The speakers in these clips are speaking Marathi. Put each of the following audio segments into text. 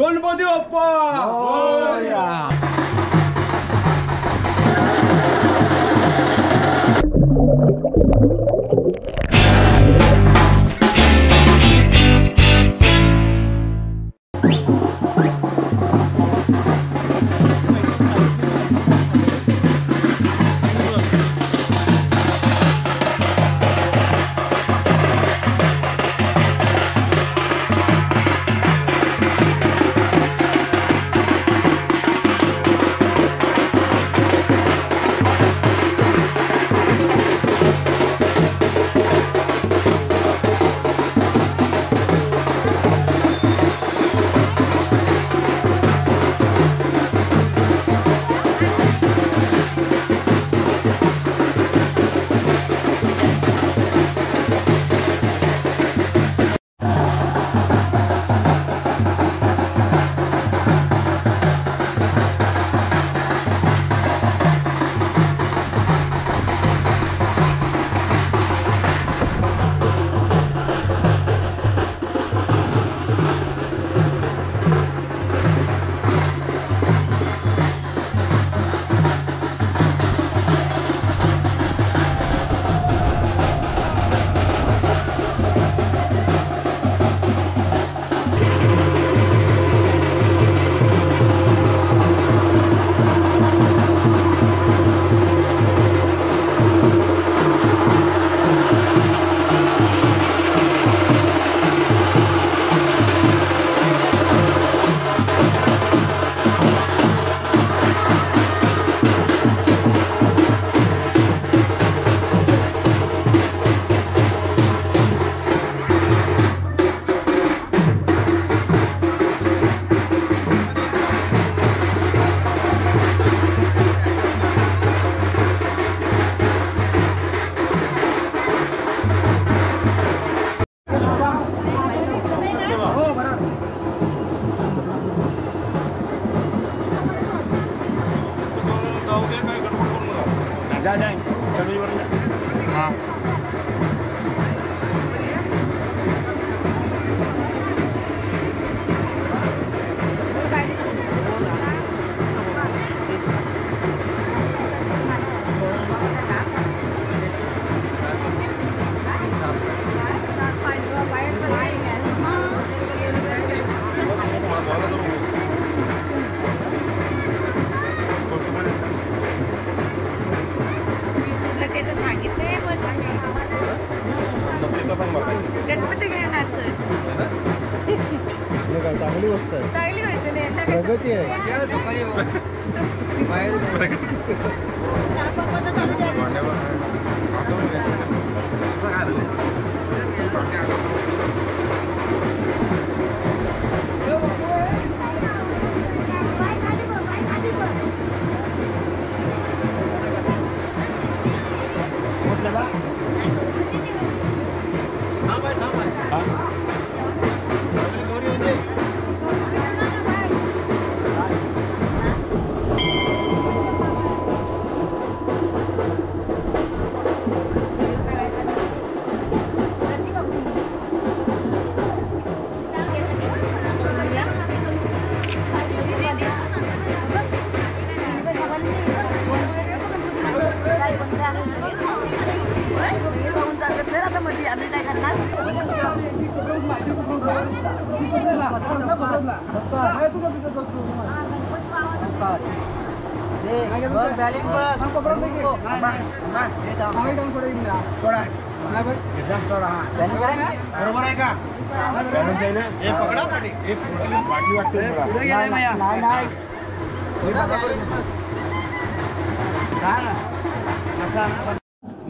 गणपति बाप्पा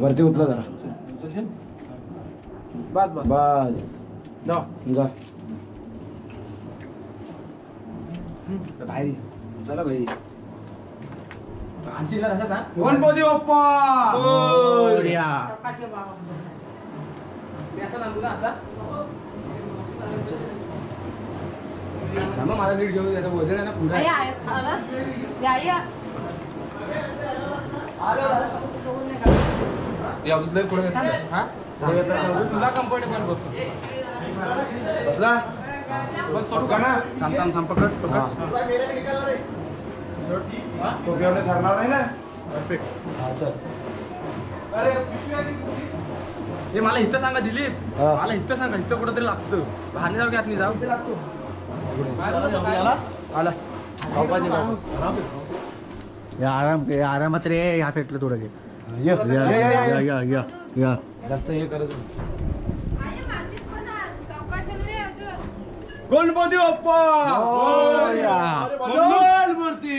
वरती उतला जरा बस बस बस जा जा भाई चला भाई हांसीला असा सांग गणपती बाप्पा बोलिया पैसा लागू ना असा मामा मला नीट घेऊन त्याचा वजन आहे ना पुढे आई आवाज या या आलो या उतले पुढे हां तुला कंफर्टेबल बघतो बसला मला इथं सांगा दिलीप, मला इथं सांगा, इथं कुठं तरी लागतं. बाहेर जाऊ की आतनी जाऊ? आला आराम आरामात रे. ह्या फेटलं थोडं घे जास्त हे करत. गणपती बाप्पा मंगल मूर्ती.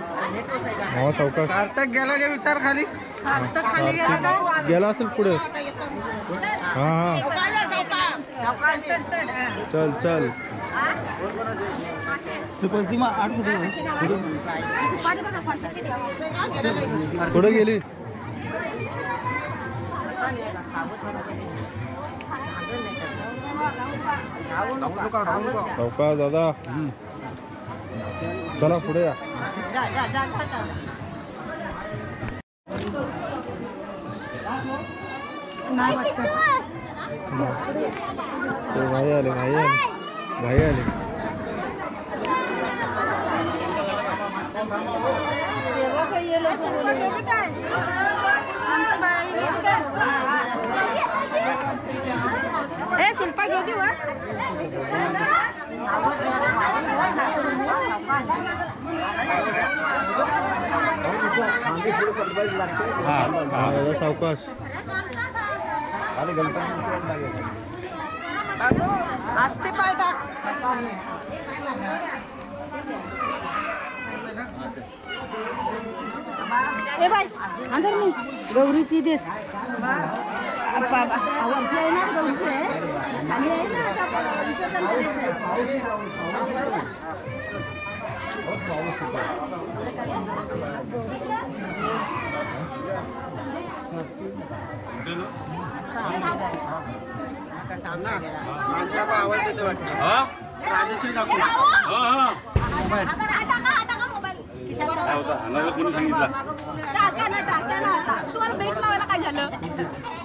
चल चल दादा चला पुढे या भाई आले भाई आले भाई आले शिल्पा घेगी वा सावकाश आस्ते पाय टाक ए भाई अंदर मी गौरीची देश बाबा आपल्या ना गौरी आहे आणि आहे ना आता सांगितलं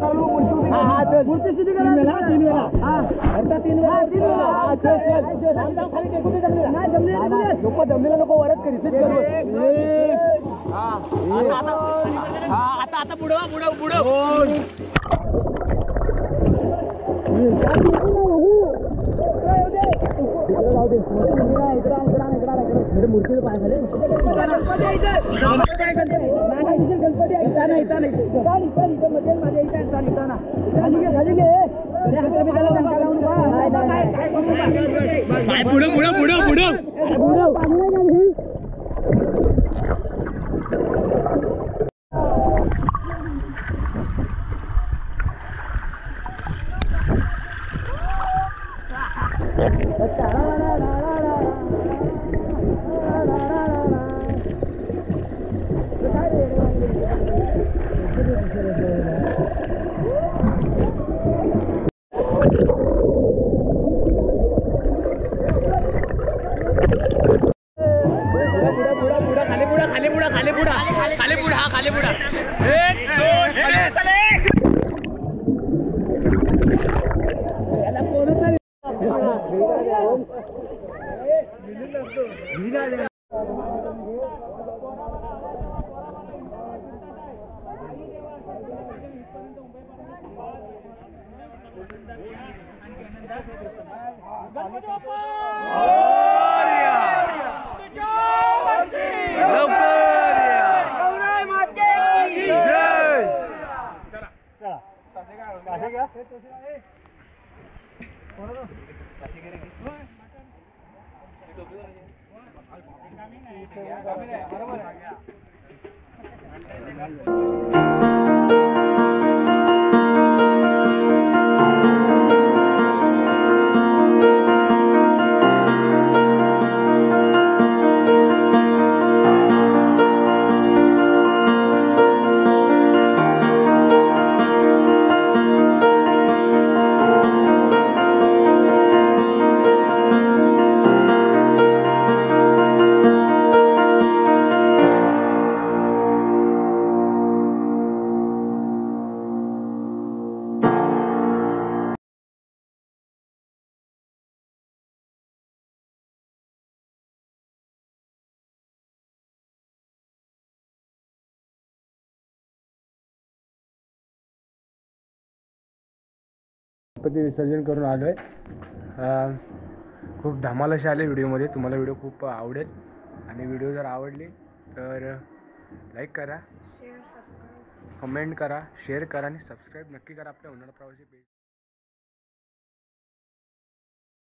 जमलेला नको वरच करीत आता बुडवा मूर्तीला पाय झाले गणपती गणपती विसर्जन करून आलोय। खूप धमाल अशी आले व्हिडिओमध्ये। तुम्हाला व्हिडिओ खूप आवडेल आणि व्हिडिओ जर आवडली तर लाईक करा, शेअर करा, कमेंट करा, शेअर करा आणि सबस्क्राइब नक्की करा आपल्या उन्हाळ प्रवासी पेज।